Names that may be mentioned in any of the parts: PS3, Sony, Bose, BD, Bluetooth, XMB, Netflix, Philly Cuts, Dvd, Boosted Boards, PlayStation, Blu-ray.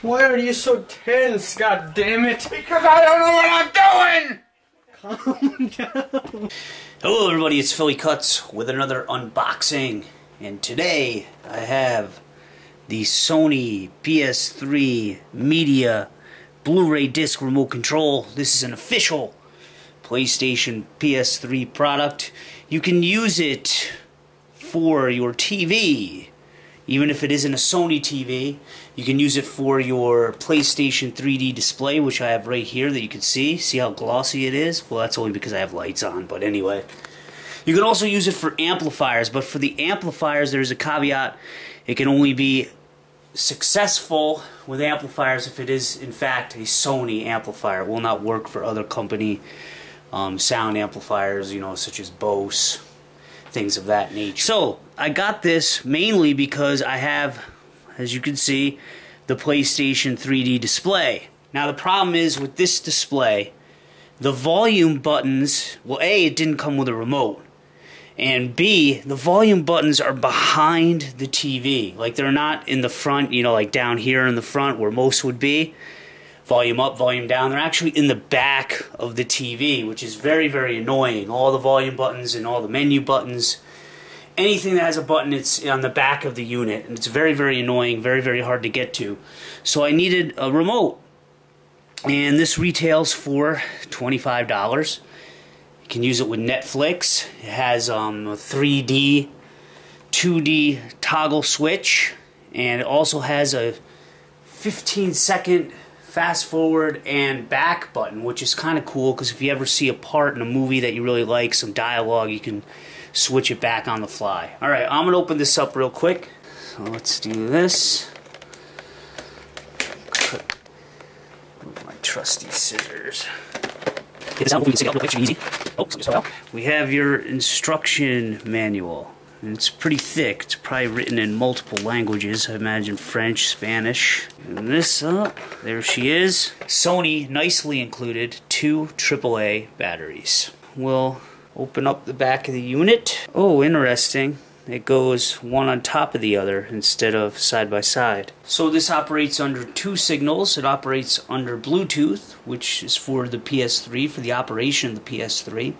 Why are you so tense, god damn it? Because I don't know what I'm doing! Calm down. Hello everybody, it's Philly Cuts with another unboxing. And today I have the Sony PS3 Media Blu-ray disc remote control. This is an official PlayStation PS3 product. You can use it for your TV. Even if it isn't a Sony TV, you can use it for your PlayStation 3D display, which I have right here that you can see. See how glossy it is? Well, that's only because I have lights on, but anyway. You can also use it for amplifiers, but for the amplifiers, there's a caveat. It can only be successful with amplifiers if it is, in fact, a Sony amplifier. It will not work for other company sound amplifiers, you know, such as Bose. Things of that nature. So I got this mainly because I have, as you can see, the PlayStation 3D display. Now the problem is with this display, the volume buttons, well, A, it didn't come with a remote, and B, the volume buttons are behind the TV. Like, they're not in the front, you know, like down here in the front where most would be. Volume up, volume down. They're actually in the back of the TV, which is very, very annoying. All the volume buttons and all the menu buttons, anything that has a button, it's on the back of the unit, and it's very, very annoying, very, very hard to get to. So I needed a remote, and this retails for $25. You can use it with Netflix. It has a 3D, 2D toggle switch, and it also has a 15-second fast forward and back button, which is kind of cool because if you ever see a part in a movie that you really like, some dialogue, you can switch it back on the fly. Alright, I'm going to open this up real quick. So let's do this. Move my trusty scissors. We have your instruction manual. And it's pretty thick. It's probably written in multiple languages. I imagine French, Spanish. And this up. There she is. Sony nicely included 2 AAA batteries. We'll open up the back of the unit. Oh, interesting. It goes one on top of the other instead of side by side. So this operates under 2 signals. It operates under Bluetooth, which is for the PS3, for the operation of the PS3,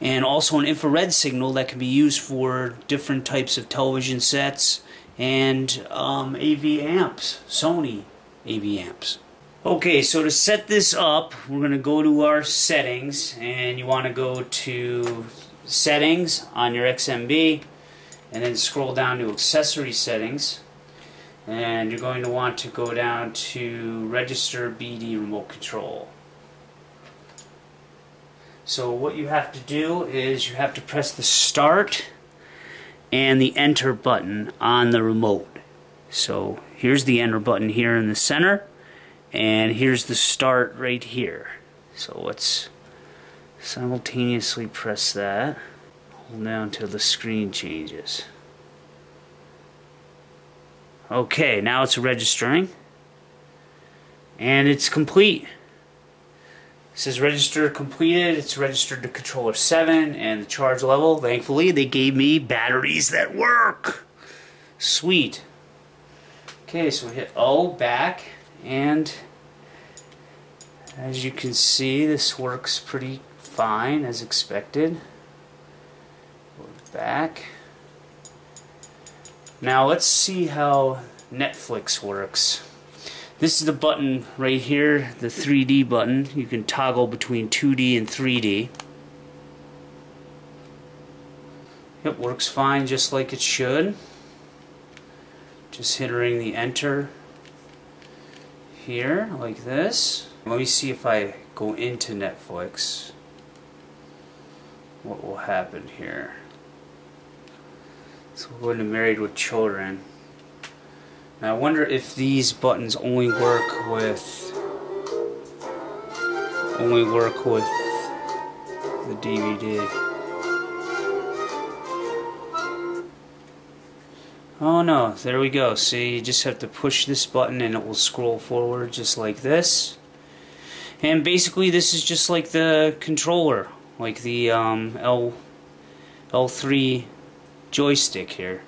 and also an infrared signal that can be used for different types of television sets and AV amps, Sony AV amps. Okay, so to set this up, we're going to go to our settings, and you want to go to settings on your XMB, and then scroll down to accessory settings, and you're going to want to go down to register BD remote control. So what you have to do is you have to press the start and the enter button on the remote. So here's the enter button here in the center, and here's the start right here. So let's simultaneously press that. Hold down until the screen changes. Okay, now it's registering, and it's complete. It says register completed. It's registered to controller 7 and the charge level. Thankfully, they gave me batteries that work. Sweet. Okay, so we hit O, back, and as you can see, this works pretty fine as expected. Back. Now let's see how Netflix works. This is the button right here, the 3D button. You can toggle between 2D and 3D. It works fine just like it should. Just hitting the enter here like this. Let me see if I go into Netflix what will happen here. So we're going to Married with Children. Now I wonder if these buttons only work with the DVD. Oh no, there we go. See, you just have to push this button and it will scroll forward just like this. And basically this is just like the controller, like the L3 joystick here.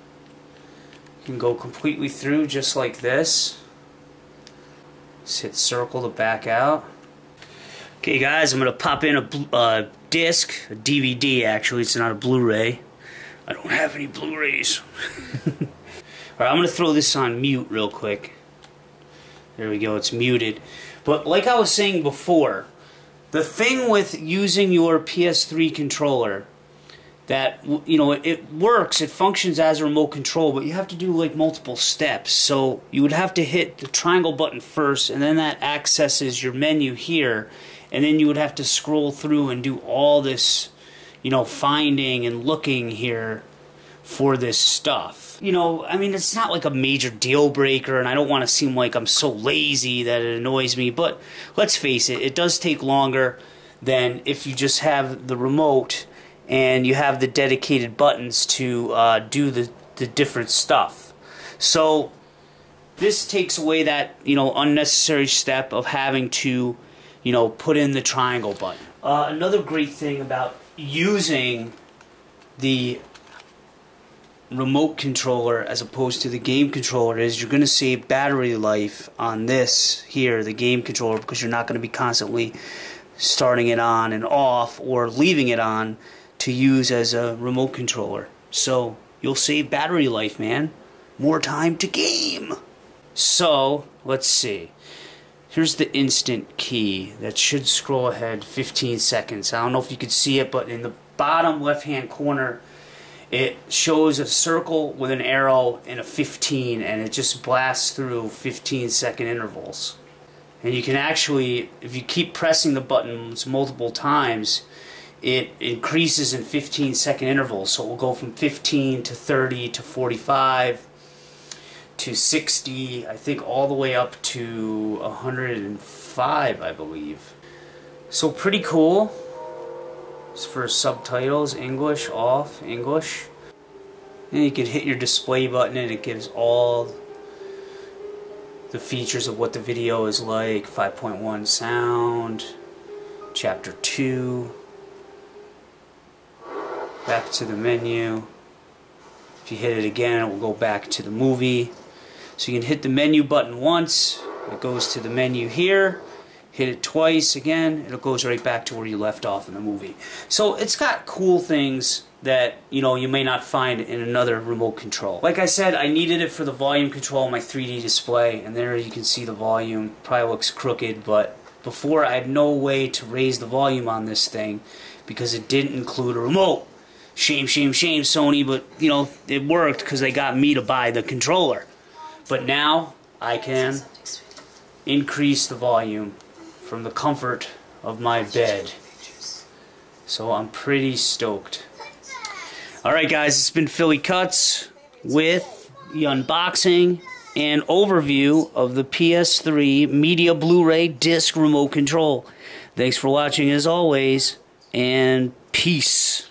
You can go completely through just like this. Just hit circle to back out. Okay guys, I'm going to pop in a disc, a DVD actually, it's not a Blu-ray. I don't have any Blu-rays. Alright, I'm going to throw this on mute real quick. There we go, it's muted. But like I was saying before, the thing with using your PS3 controller, that, you know, it works, it functions as a remote control, but you have to do like multiple steps. So you would have to hit the triangle button first, and then that accesses your menu here. And then you would have to scroll through and do all this, you know, finding and looking here for this stuff. You know, I mean, it's not like a major deal breaker, and I don't want to seem like I'm so lazy that it annoys me, but let's face it, it does take longer than if you just have the remote and you have the dedicated buttons to do the different stuff. So this takes away that, you know, unnecessary step of having to, you know, put in the triangle button. Another great thing about using the remote controller as opposed to the game controller is you're going to save battery life on this here, the game controller, because you're not going to be constantly starting it on and off or leaving it on to use as a remote controller. So you'll save battery life, man. More time to game. So let's see. Here's the instant key that should scroll ahead 15 seconds. I don't know if you could see it, but in the bottom left-hand corner, it shows a circle with an arrow and a 15, and it just blasts through 15-second intervals. And you can actually, if you keep pressing the buttons multiple times, it increases in 15-second intervals. So it will go from 15 to 30 to 45. To 60, I think, all the way up to 105, I believe. So pretty cool. It's for subtitles, English, off, English. And you can hit your display button and it gives all the features of what the video is like. 5.1 sound, chapter 2, back to the menu. If you hit it again, it will go back to the movie. So you can hit the menu button once, it goes to the menu here, hit it twice again, it goes right back to where you left off in the movie. So it's got cool things that, you know, you may not find in another remote control. Like I said, I needed it for the volume control on my 3D display, and there you can see the volume. Probably looks crooked, but before I had no way to raise the volume on this thing because it didn't include a remote. Shame, shame, shame, Sony, but, you know, it worked because they got me to buy the controller. But now I can increase the volume from the comfort of my bed. So I'm pretty stoked. Alright guys, it's been Philly Cuts with the unboxing and overview of the PS3 Media Blu-ray Disc Remote Control. Thanks for watching as always, and peace.